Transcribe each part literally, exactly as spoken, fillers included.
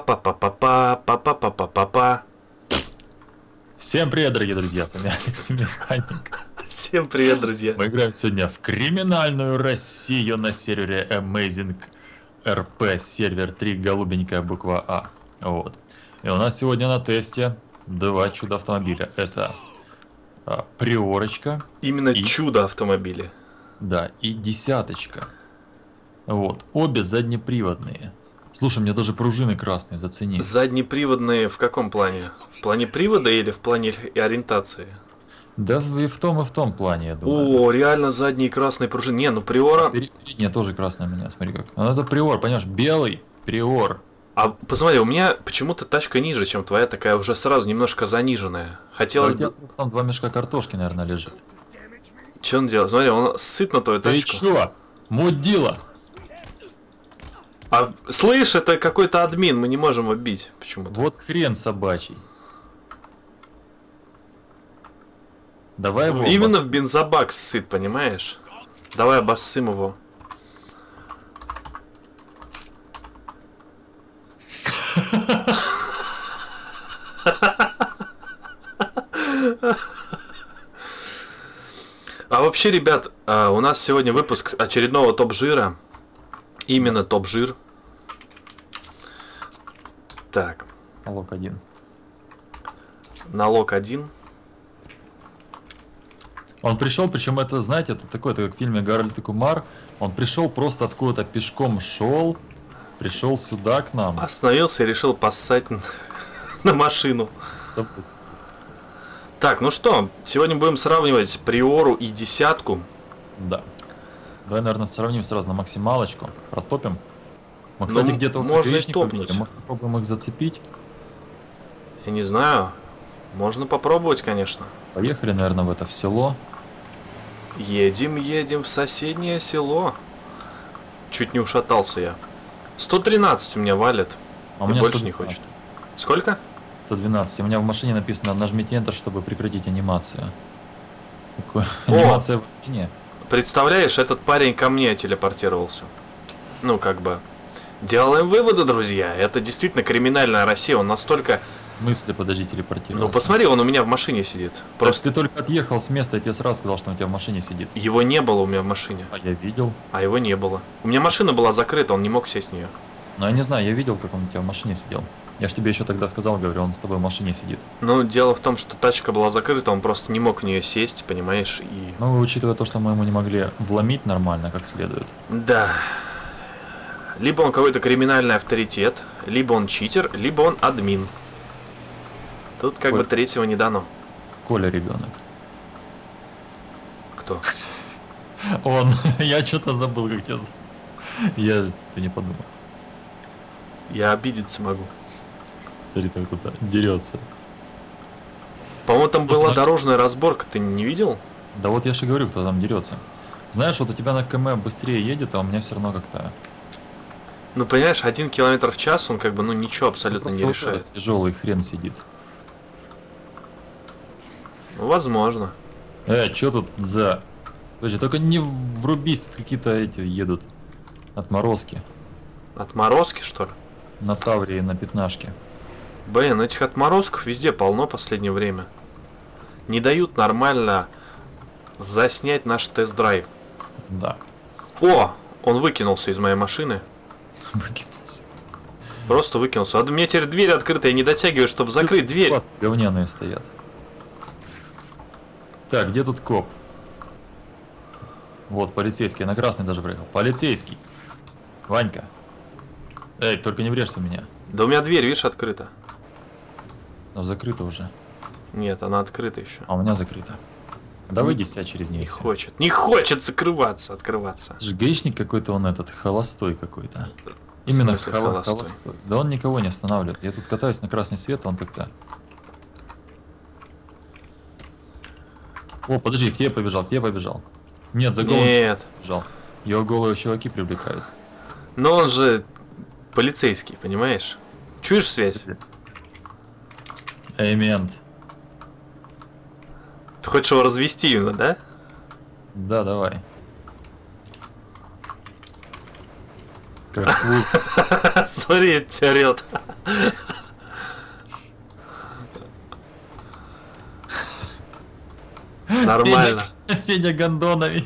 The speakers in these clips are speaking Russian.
Па-па-па-па-па, па-па-па-па-па-па. Всем привет, дорогие друзья, с вами Алексей Механик. Всем привет, друзья. Мы играем сегодня в криминальную Россию на сервере Amazing эр пи, сервер три, голубенькая буква А. Вот. И у нас сегодня на тесте два чудо автомобиля. Это а, Приорочка. Именно и... чудо автомобиля. Да, и десяточка. Вот, обе заднеприводные. Слушай, мне даже пружины красные, зацени. Заднеприводные в каком плане? В плане привода или в плане ориентации? Да и в том, и в том плане, я думаю. О, реально задние красные пружины. Не, ну Приора... Передняя тоже красная у меня, смотри как. Ну это Приор, понимаешь, белый Приор. А посмотри, у меня почему-то тачка ниже, чем твоя, такая уже сразу немножко заниженная. Хотелось бы... Там два мешка картошки, наверное, лежит. Че он делает? Смотри, он сыт на твою тачку. Ты чё? Мудила! А, слышь, это какой-то админ, мы не можем его бить почему-то. Вот хрен собачий. Давай его Именно обос... в бензобак сыт, понимаешь? Давай обоссым его. А вообще, ребят, у нас сегодня выпуск очередного топ-жира. Именно топ-жир. Так. Налог один. Налог один. Он пришел, причем это, знаете, это такое-то, как в фильме «Гарольд и Кумар». Он пришел просто откуда-то пешком шел, пришел сюда к нам. Остановился и решил поссать на машину. Стоп. Так, ну что, сегодня будем сравнивать Приору и десятку. Да. Давай, наверное, сравним сразу на максималочку. Протопим. Мы, кстати, где-то вот можно и топнуть. Может, попробуем их зацепить? Я не знаю. Можно попробовать, конечно. Поехали, наверное, в это в село. Едем, едем в соседнее село. Чуть не ушатался я. сто тринадцать у меня валит. А у меня больше не хочется. Сколько? сто двенадцать. У меня в машине написано: нажмите Enter, чтобы прекратить анимацию. Такое... Анимация в машине. Представляешь, этот парень ко мне телепортировался. Ну, как бы. Делаем выводы, друзья. Это действительно криминальная Россия. Он настолько... В смысле, подожди, телепортировался? Ну, посмотри, он у меня в машине сидит. Просто так, ты только отъехал с места, я тебе сразу сказал, что он у тебя в машине сидит. Его не было у меня в машине. А я видел. А его не было. У меня машина была закрыта, он не мог сесть в нее. Ну, я не знаю, я видел, как он у тебя в машине сидел. Я же тебе еще тогда сказал, говорю, он с тобой в машине сидит. Ну, дело в том, что тачка была закрыта, он просто не мог в нее сесть, понимаешь, и... Ну, учитывая то, что мы ему не могли вломить нормально, как следует. Да. Либо он какой-то криминальный авторитет, либо он читер, либо он админ. Тут как Коль... бы третьего не дано. Коля ребенок. Кто? Он. Я что-то забыл, как тебя... Я... Ты не подумал. Я обидеться могу. Смотри, там кто-то дерется. По-моему, там Слушай, была на... дорожная разборка, ты не видел? Да вот я же говорю, кто там дерется. Знаешь, вот у тебя на КМ быстрее едет, а у меня все равно как-то... Ну, понимаешь, один километр в час, он как бы, ну, ничего абсолютно ну, не решает. Вот тяжелый хрен сидит. Ну, возможно. Э, что тут за... Подожди, только не врубись, тут какие-то эти едут. Отморозки. Отморозки, что ли? На Таврии, на пятнашке. Блин, этих отморозков везде полно в последнее время. Не дают нормально заснять наш тест-драйв. Да. О, он выкинулся из моей машины. Выкинулся. Просто выкинулся. А у меня теперь дверь открыта, я не дотягиваю, чтобы закрыть дверь. Спас, говняные стоят. Так, где тут коп? Вот, полицейский, на красный даже проехал. Полицейский. Ванька. Эй, только не врежься в меня. Да у меня дверь, видишь, открыта. Ну, закрыта уже. Нет, она открыта еще. А у меня закрыта. Да выйди себя через нее. Не все. Хочет. Не хочет закрываться, открываться. Слушай, гаишник какой-то он этот, холостой какой-то. Именно холо холостой. холостой. Да он никого не останавливает. Я тут катаюсь на красный свет, а он как-то... О, подожди, к тебе побежал, к тебе побежал. Нет, за голову Нет. побежал. Его голые чуваки привлекают. Но он же... полицейский, понимаешь? Чуешь связь? Эй, мент. Ты хочешь его развести именно, да? Да, давай. Как слух. Смотри, тебя орёт. Нормально. Федя Гондонович.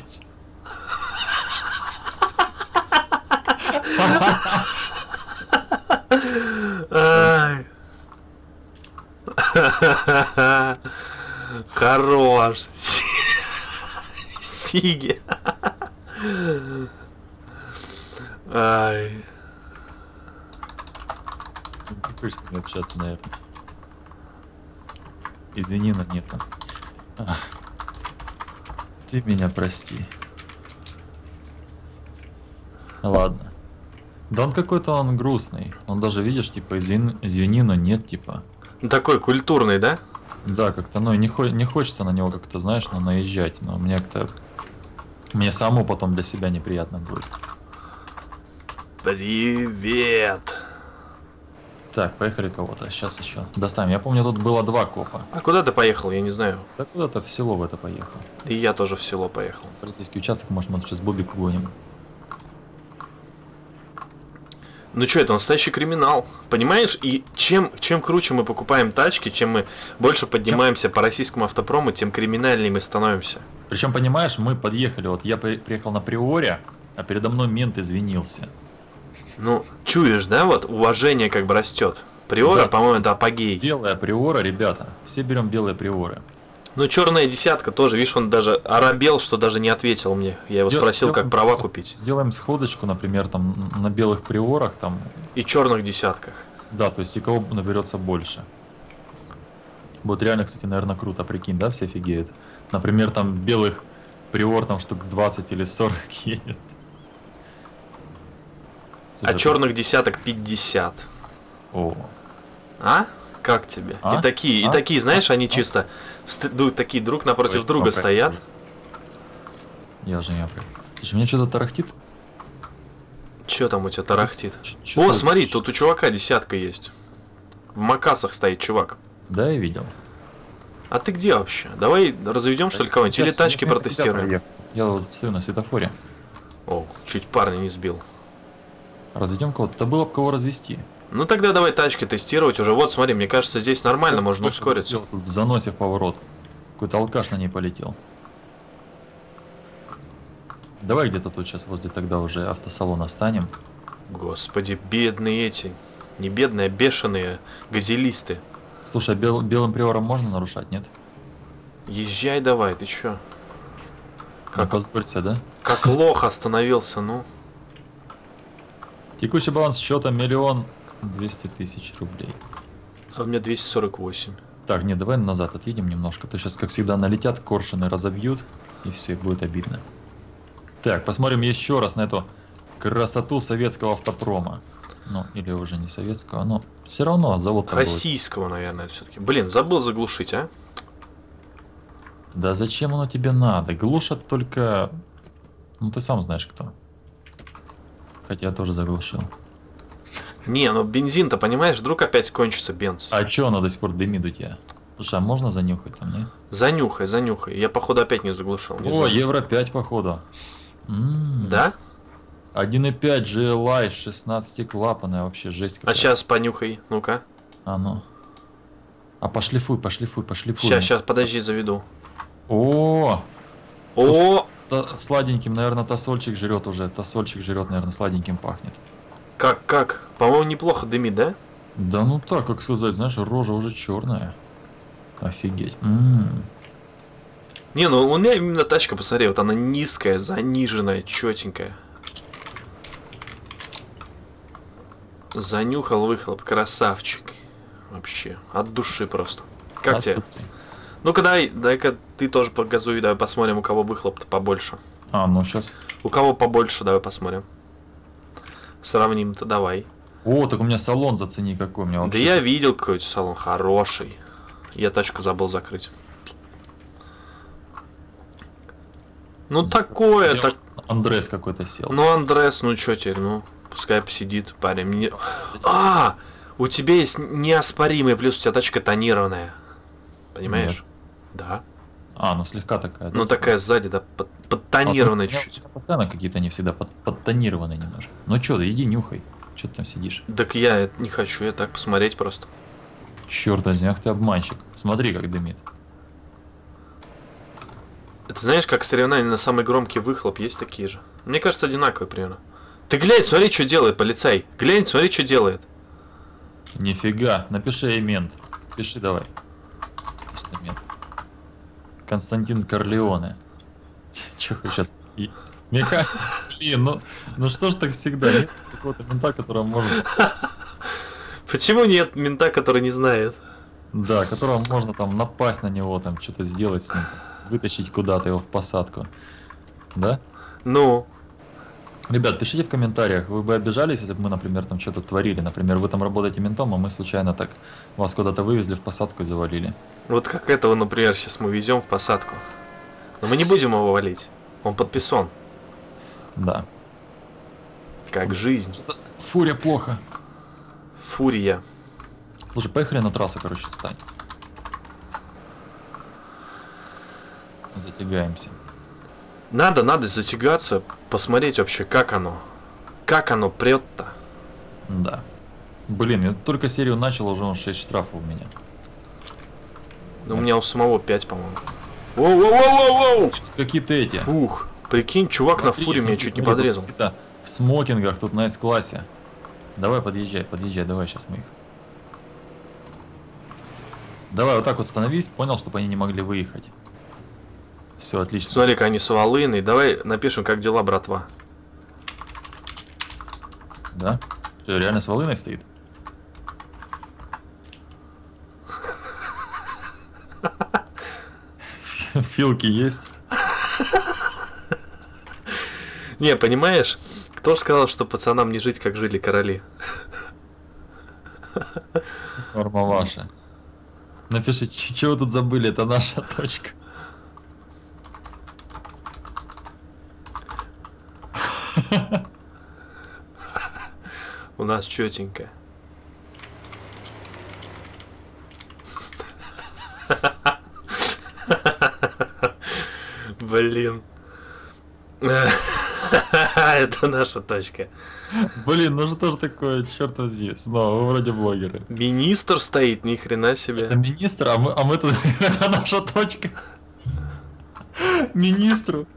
Хорош. Сиги. Ай. Не хочется с ним общаться, наверное. Извини, но нет. А. Ты меня прости. Ладно. Да он какой-то он грустный. Он даже, видишь, типа, извини, извини, но нет, типа. Такой культурный, да? Да, как-то, ну, не, хо- не хочется на него как-то, знаешь, ну, наезжать, но мне как-то... Мне самому потом для себя неприятно будет. Привет! Так, поехали кого-то, сейчас еще достанем. Я помню, тут было два копа. А куда ты поехал, я не знаю. Да куда-то в село в это поехал. И я тоже в село поехал. Полицейский участок, может, мы сейчас Бобик гоним. Ну что, это настоящий криминал, понимаешь? И чем, чем круче мы покупаем тачки, чем мы больше поднимаемся чем... по российскому автопрому, тем криминальнее мы становимся. Причем, понимаешь, мы подъехали, вот я приехал на Приоре, а передо мной мент извинился. Ну, чуешь, да, вот уважение как бы растет. Приора, да, по-моему, это апогей. Белая Приора, ребята, все берем белые Приоры. Ну, черная десятка тоже, видишь, он даже оробел, что даже не ответил мне. Я его Сдел... спросил, как права купить. Сделаем сходочку, например, там на белых Приорах там. И черных десятках. Да, то есть и кого наберется больше. Будет реально, кстати, наверное, круто, прикинь, да, все офигеют. Например, там белых Приор там штук двадцать или сорок едет. А черных десяток пятьдесят. О. А? Как тебе? А? И такие, а? и такие, знаешь, а? они а? чисто вст... такие друг напротив Ой, друга ну, стоят. Я же не опрям. Слушай, мне что-то тарахтит. Че там у тебя тарахтит? Ч -ч О, смотри, тут у чувака десятка есть. В макасах стоит чувак. Да, я видел. А ты где вообще? Давай разведем, что ли, кого-нибудь? Или тачки протестируем? Я вот стою на светофоре. О, чуть парня не сбил. Разведем кого-то. Да было бы кого развести. Ну тогда давай тачки тестировать уже. Вот, смотри, мне кажется, здесь нормально, я можно ускориться. В заносе в поворот. Какой-то алкаш на ней полетел. Давай где-то тут сейчас возле тогда уже автосалона станем. Господи, бедные эти. Не бедные, а бешеные газелисты. Слушай, а бел, белым приором можно нарушать, нет? Езжай давай, ты чё? Как позволься, да? Как лох остановился, ну. Текущий баланс счета миллион двести тысяч рублей. А у меня двести сорок восемь. Так, не, давай назад отъедем немножко. То сейчас, как всегда, налетят, коршины разобьют, и все, и будет обидно. Так, посмотрим еще раз на эту красоту советского автопрома. Ну, или уже не советского, но все равно завод... Российского, будет. Наверное, все-таки. Блин, забыл заглушить, а? Да зачем оно тебе надо? Глушат только... Ну, ты сам знаешь, кто. Хотя я тоже заглушил. Не, ну бензин-то, понимаешь, вдруг опять кончится бенз. А чё она до сих пор дымит у тебя? Слушай, а можно занюхать там, не? Занюхай, занюхай. Я, походу, опять не заглушил. Не О, знаю. евро пять, походу. М -м -м. Да? один и пять джи эл ай, шестнадцатиклапанная, вообще жесть какая. А сейчас понюхай, ну-ка. А ну. А пошлифуй, пошлифуй, пошлифуй. Сейчас, сейчас, подожди, заведу. О! О! Слушай, сладеньким, наверное, тосольчик жрет уже. Тосольчик жрет, наверное, сладеньким пахнет. Как, как? По-моему, неплохо дымит, да? Да ну так, как сказать, знаешь, рожа уже черная. Офигеть. М-м. Не, ну у меня именно тачка, посмотри, вот она низкая, заниженная, четенькая. Занюхал выхлоп, красавчик. Вообще, от души просто. Как от тебе? Пути. Ну-ка, дай, дай-ка ты тоже по газу и давай посмотрим, у кого выхлоп-то побольше. А, ну сейчас. У кого побольше, давай посмотрим. Сравним-то, давай. О, так у меня салон, зацени, какой у меня вообще. Да я видел какой-то салон, хороший. Я тачку забыл закрыть. Ну За... такое, я так... Андрес какой-то сел. Ну, Андрес, ну чё теперь, ну, пускай посидит парень. Мне... А, у тебя есть неоспоримый плюс, у тебя тачка тонированная. Понимаешь? Нет. Да. А, ну слегка такая. Да? Ну такая сзади, да, под, подтонированная чуть-чуть. А, пацаны какие-то не всегда под, подтонированные немножко. Ну чё, да иди нюхай. Че ты там сидишь? Так я не хочу, я так посмотреть просто. Черт возьми, ах ты обманщик. Смотри, как дымит. Это знаешь, как соревнование на самый громкий выхлоп, есть такие же. Мне кажется, одинаковые примерно. Ты глянь, смотри, что делает полицай. Глянь, смотри, что делает. Нифига, напиши ей мент. Пиши давай. Пиши мент. Константин Корлеоне. Че сейчас? Меха... Блин, ну, ну что ж так всегда? Нет какого-то мента, которого можно... Почему нет мента, который не знает? Да, которого можно там напасть на него, там что-то сделать с ним, там, вытащить куда-то его в посадку. Да? Ну... Ребят, пишите в комментариях, вы бы обижались, если бы мы, например, там что-то творили. Например, вы там работаете ментом, а мы случайно так вас куда-то вывезли, в посадку завалили. Вот как этого, например, сейчас мы везем в посадку. Но мы не будем его валить, он подписан. Да. Как жизнь. Фурия плохо. Фурия. Слушай, поехали на трассу, короче, встань. Затягаемся. Надо, надо затягаться, посмотреть вообще, как оно. Как оно прет-то. Да. Блин, я только серию начал, уже он шесть штрафов у меня. Да у меня у самого пять, по-моему. Воу-воу-воу-воу-воу! Какие-то эти. Фух. Прикинь, чувак на фуре меня чуть не подрезал. В смокингах тут на эс-классе. Давай, подъезжай, подъезжай, давай сейчас мы их. Давай вот так вот становись, понял, чтобы они не могли выехать. Все, отлично. Смотри-ка, они с волыны. Давай напишем, как дела, братва. Да? Что, реально с волыной стоит? Филки есть? Не, понимаешь, кто сказал, что пацанам не жить, как жили короли? Норма ваша. Напиши, чего тут забыли, это наша точка. У нас четенько. Блин. Это наша точка. Блин, ну что же такое, черт возьми, снова, вы вроде блогеры. Министр стоит, ни хрена себе. Это министр, а мы, а мы тут, это наша точка. Министру.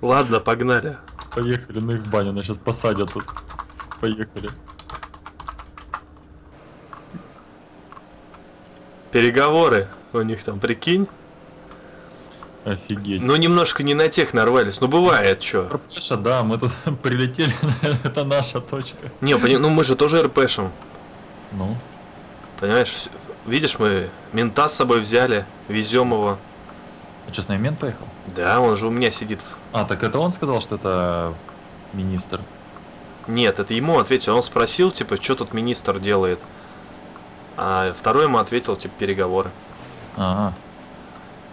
Ладно, погнали. Поехали, ну их в баню, нас сейчас посадят тут. Поехали. Переговоры у них там, прикинь. Офигеть. Ну немножко не на тех нарвались, ну бывает, что. РПша, да, мы тут прилетели, это наша точка. Не, пони... ну мы же тоже РПшим. Ну. Понимаешь, видишь, мы мента с собой взяли, везем его. А что, с нами мент поехал? Да, он же у меня сидит. А, так это он сказал, что это министр? Нет, это ему ответил, он спросил, типа, что тут министр делает. А второй ему ответил, типа, переговоры. Ага.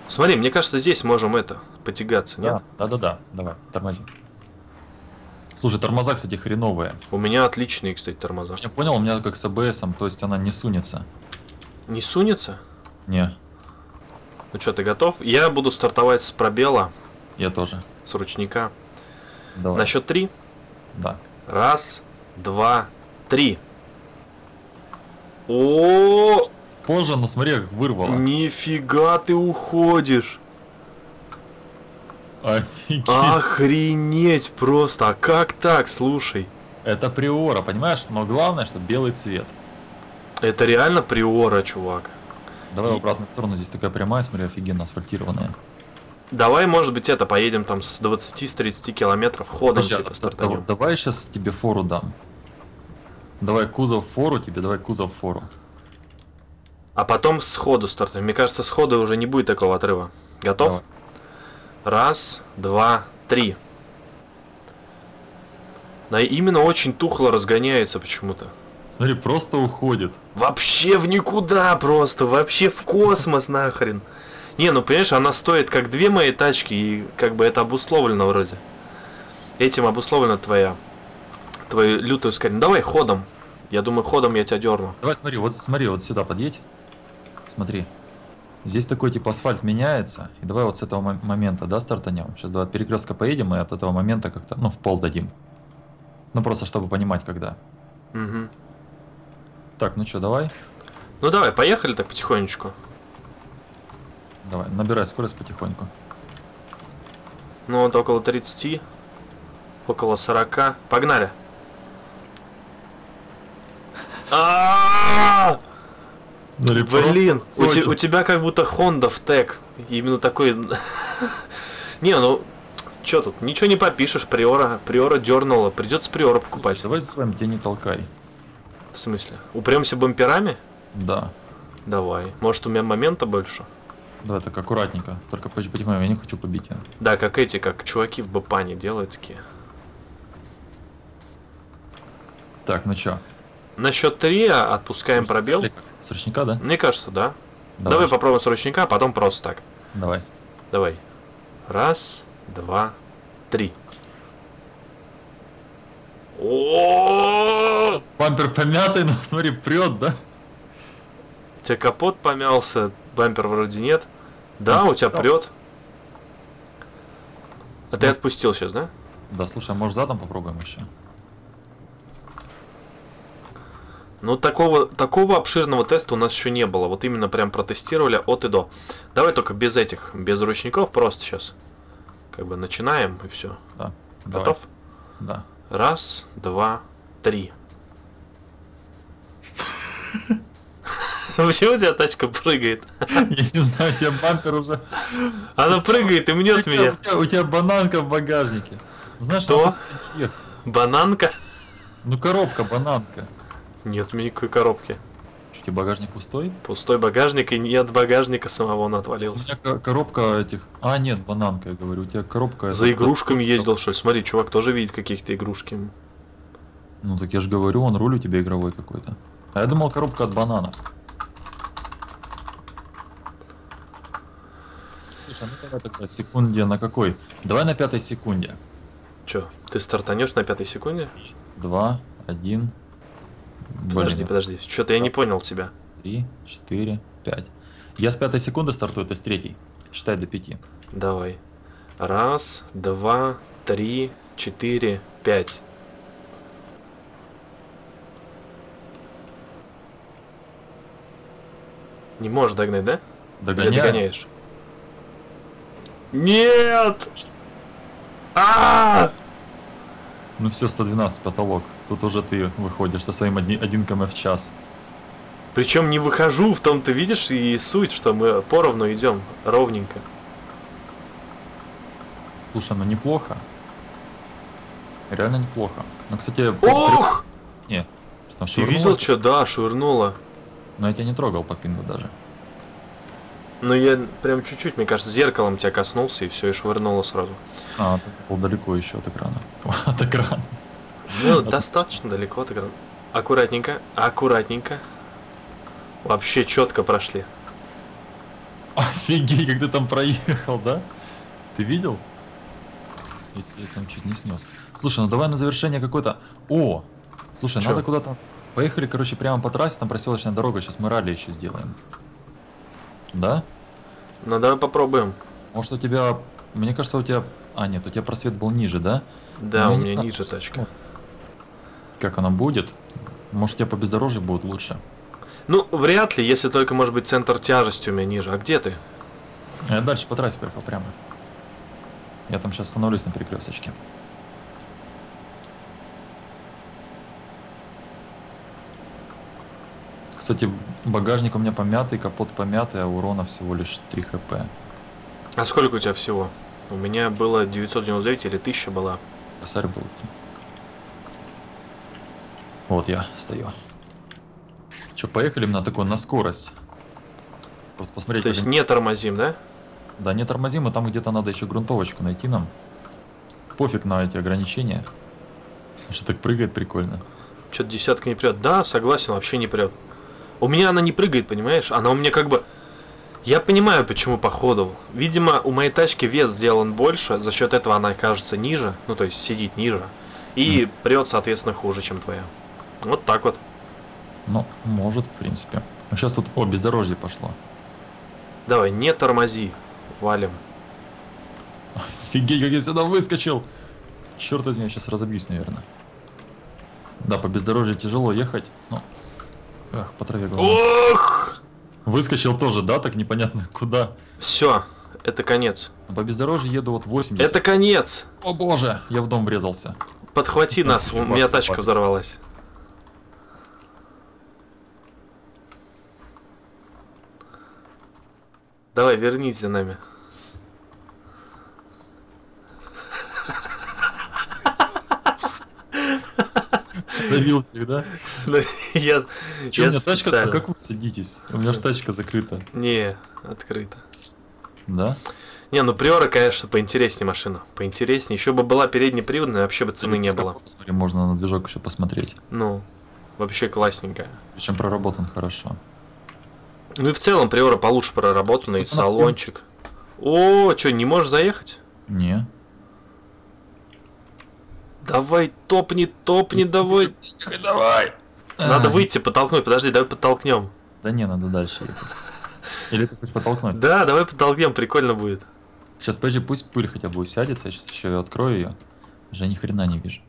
Смотри, мне кажется, здесь можем это, потягаться, да, нет? Да-да-да, давай, тормози. Слушай, тормоза, кстати, хреновые. У меня отличные, кстати, тормоза. Я понял, у меня как с а-бэ-эсом, то есть она не сунется. Не сунется? Не. Ну что, ты готов? Я буду стартовать с пробела. Я тоже. С ручника. Давай. На счет три? Да. Раз, два, три. О, позже, ну смотри, как вырвало. Нифига ты уходишь. Офигеть. Охренеть просто. А как так, слушай? Это приора, понимаешь? Но главное, что белый цвет. Это реально приора, чувак. Давай в обратную сторону, здесь такая прямая, смотри, офигенно асфальтированная. Давай, может быть, это, поедем там с двадцати-тридцати километров ходом. Типа, стартанем. Давай сейчас тебе фору дам. Давай кузов фору тебе, давай кузов фору. А потом сходу стартуем. Мне кажется, сходу уже не будет такого отрыва. Готов? Давай. Раз, два, три. Да именно очень тухло разгоняется почему-то. Смотри, просто уходит. Вообще в никуда просто, вообще в космос нахрен. Не, ну понимаешь, она стоит как две мои тачки, и как бы это обусловлено вроде. Этим обусловлена твоя. Твою лютую скорее. Ну, давай ходом. Я думаю, ходом я тебя дерну. Давай смотри, вот смотри, вот сюда подъедь. Смотри. Здесь такой типа асфальт меняется. И давай вот с этого момента, да, стартанем. Сейчас давай от перекрестка поедем и от этого момента как-то, ну, в пол дадим. Ну, просто чтобы понимать, когда. Угу. Так, ну что, давай. Ну давай, поехали так потихонечку. Давай, набирай скорость потихоньку. Ну вот около тридцати, около сорока. Погнали. А-а-а! Блин, у, те, у тебя как будто Honda в тег. Именно такой. Не, ну чё тут? Ничего не попишешь, приора. Приора дернула. Придется приора покупать. Слушай, давай сделаем, тебя не толкай. В смысле? Упремся бамперами? Да. Давай. Может, у меня момента больше? Да, так аккуратненько. Только потихоньку, я не хочу побить. А. Да, как эти, как чуваки в Бапане делают такие. Так, ну чё? На счет три отпускаем срочника, пробел. С ручника, да? Мне кажется, да. Давай, Давай попробуем с ручника, а потом просто так. Давай. Давай. Раз, два, три. О! Бампер помятый, но смотри, прет, да? У тебя капот помялся, бампер вроде нет. Да, у тебя прет. А ты отпустил сейчас, да? Да, слушай, а может задом попробуем еще? Ну, такого, такого обширного теста у нас еще не было. Вот именно прям протестировали от и до. Давай только без этих, без ручников просто сейчас. Как бы начинаем и все. Да. Готов? Давай. Да. Раз, два, три. Почему у тебя тачка прыгает? Я не знаю, у тебя бампер уже... Она прыгает и мнет меня. У тебя бананка в багажнике. Знаешь, что? Бананка? Ну, коробка, бананка. Нет у меня никакой коробки. Что, тебе багажник пустой? Пустой багажник, и не от багажника самого он отвалился. У тебя коробка этих... А, нет, бананка, я говорю, у тебя коробка... За это... игрушками ездил, что ли? Смотри, чувак тоже видит каких-то игрушки. Ну так я же говорю, он руль у тебя игровой какой-то. А я думал, коробка от бананов. Слушай, ну давай тогда секунде на какой? Давай на пятой секунде. Чё, ты стартанешь на пятой секунде? Два, один... Подожди, блин. подожди, что-то я не понял тебя. Три, четыре, пять. Я с пятой секунды стартую, ты с третьей. Считай до пяти. Давай. Раз, два, три, четыре, пять. Не можешь догнать, да? Догоняю. Ты догоняешь. Нет! А-а-а! Ну все, сто двенадцать потолок. Тут уже ты выходишь со своим один километр в час. Причем не выхожу, в том ты видишь и суть, что мы поровну идем, ровненько. Слушай, ну неплохо. Реально неплохо. Ну, кстати... Ох! При... Не, что, ты видел, что? Да, швырнуло. Но я тебя не трогал по пингу даже. Ну я прям чуть-чуть, мне кажется, зеркалом тебя коснулся и все, и швырнуло сразу. А, был далеко еще от экрана. От экрана. Ну, достаточно далеко, так аккуратненько, аккуратненько. Вообще четко прошли. Офигеть, как ты там проехал, да? Ты видел? Я, я там чуть не снес. Слушай, ну давай на завершение какой-то... О! Слушай, Чё? надо куда-то... Поехали, короче, прямо по трассе, там проселочная дорога, сейчас мы ралли еще сделаем. Да? Ну давай попробуем. Может у тебя... Мне кажется, у тебя... А, нет, у тебя просвет был ниже, да? Да, у меня ниже тачка. Как она будет? Может, у тебя по бездорожью будет лучше? Ну, вряд ли, если только, может быть, центр тяжести у меня ниже. А где ты? Я дальше по трассе поехал прямо. Я там сейчас становлюсь на перекресточке. Кстати, багажник у меня помятый, капот помятый, а урона всего лишь три хэ пэ. А сколько у тебя всего? У меня было девятьсот девяносто девять или тысяча была. Косарь был. Вот я стою. Че, поехали на такой, на скорость? Просто посмотреть. То есть не тормозим, да? Да, не тормозим, и там где-то надо еще грунтовочку найти нам. Пофиг на эти ограничения. Что так прыгает прикольно. Че-то десятка не прет. Да, согласен, вообще не прет. У меня она не прыгает, понимаешь? Она у меня как бы... Я понимаю, почему по ходу. Видимо, у моей тачки вес сделан больше, за счет этого она окажется ниже, ну то есть сидит ниже, и mm. прет, соответственно, хуже, чем твоя. Вот так вот. Ну, может, в принципе. Сейчас тут, о, бездорожье пошло. Давай, не тормози, валим. Офигеть, как я сюда выскочил. Черт возьми, я сейчас разобьюсь, наверное. Да, по бездорожью тяжело ехать. Ну, ах, по траве главное. Ох! Выскочил тоже, да, так непонятно куда. Все, это конец. По бездорожью еду вот восемьдесят. Это конец! О боже, я в дом врезался. Подхвати нас, у меня тачка взорвалась. Давай, вернись за нами. Давил всегда. Я, Че, я у меня специально. Тачка, как вы садитесь? У меня же тачка закрыта. Не, открыта. Да? Не, ну Приора, конечно, поинтереснее машина. Поинтереснее. Еще бы была переднеприводная, вообще бы цены не было. Посмотри, можно на движок еще посмотреть. Ну, вообще классненькая. Причем проработан хорошо. Ну и в целом Приора получше проработанный, салончик. О, что, не можешь заехать? Не. Давай, топни, топни, давай. Давай. Надо выйти, подтолкнуть, подожди, давай подтолкнем. Да не, надо дальше. Или ты хочешь подтолкнуть? Да, давай подтолкнем, прикольно будет. Сейчас, подожди, пусть пыль хотя бы усядется, я сейчас еще открою ее. Уже ни хрена не вижу.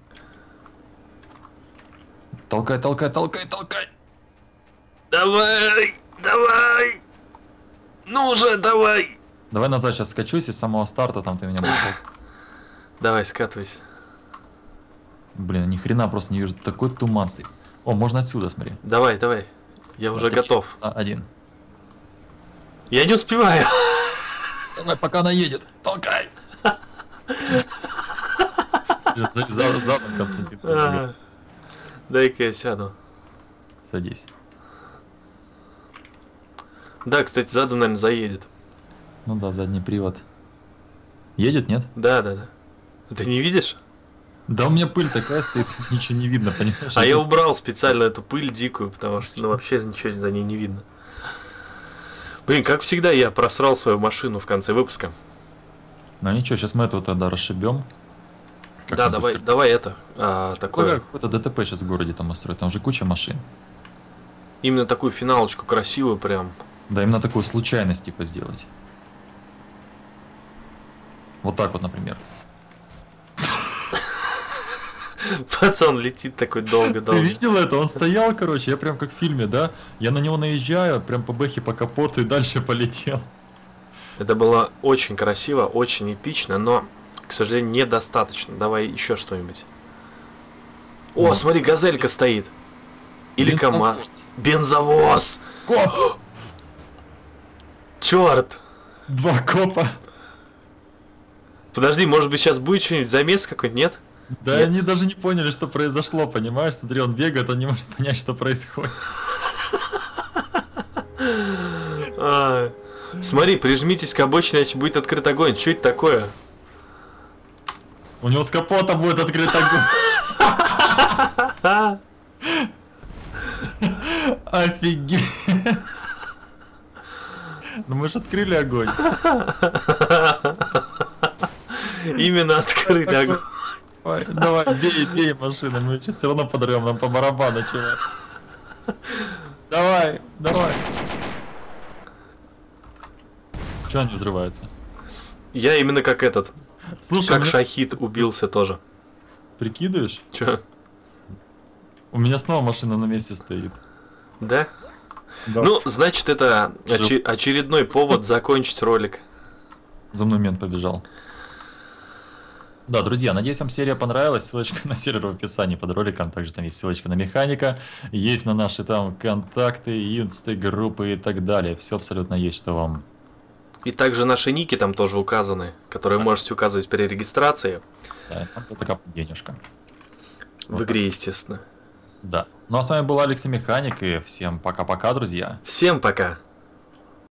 Толкай, толкай, толкай, толкай. Давай, давай. Ну уже, давай. Давай назад сейчас скачусь, и с самого старта там ты меня будешь. Давай, скатывайся. Блин, ни хрена просто не вижу, такой туман стоит. О, можно отсюда, смотри. Давай, давай. Я уже три, готов. Один. Я не успеваю. Давай, пока она едет. Толкай. Задом, Константин. Дай-ка я сяду. Садись. Да, кстати, задом, наверное, заедет. Ну да, задний привод. Едет, нет? Да, да, да. Ты не видишь? Да у меня пыль такая стоит, ничего не видно, понимаешь? А я убрал специально эту пыль дикую, потому что ну, вообще ничего за ней не видно. Блин, как всегда я просрал свою машину в конце выпуска. Ну ничего, сейчас мы этого тогда расшибем. Да, давай, давай это. А, такое... Какое-то ДТП сейчас в городе там устроить, там же куча машин. Именно такую финалочку красивую прям. Да, именно такую случайность типа сделать. Вот так вот, например. Пацан летит такой долго-долго. Ты видел это? Он стоял, короче, я прям как в фильме, да? Я на него наезжаю, прям по бэхе, по капоту и дальше полетел. Это было очень красиво, очень эпично, но, к сожалению, недостаточно. Давай еще что-нибудь. О, ну, смотри, газелька стоит. Или бензовоз. КамАЗ. Бензовоз. Коп. Черт. Два копа. Подожди, может быть сейчас будет что-нибудь, замес какой-нибудь, нет? Да нет. Они даже не поняли, что произошло, понимаешь? Смотри, он бегает, он не может понять, что происходит. А, смотри, прижмитесь к обочине, иначе будет открыт огонь. Что это такое? У него с капота будет открыт огонь. Офигеть. Ну мы же открыли огонь. Именно открыт огонь. Ой, давай, бей, бей машину, мы сейчас все равно подорвем, нам по барабану, чувак. Давай, давай. Че они взрываются? Я именно как этот. Слушай, как меня... Шахид убился тоже. Прикидываешь? Че? У меня снова машина на месте стоит. Да? Да. Ну, значит, это очер... очередной повод закончить ролик. За мной мент побежал. Да, друзья, надеюсь, вам серия понравилась. Ссылочка на сервер в описании под роликом. Также там есть ссылочка на Механика. Есть на наши там контакты, инсты, группы и так далее. Все абсолютно есть, что вам. И также наши ники там тоже указаны, которые да. можете указывать при регистрации. Да, это такая денежка. В вот. игре, естественно. Да. Ну а с вами был Алексей Механик, и всем пока-пока, друзья. Всем пока!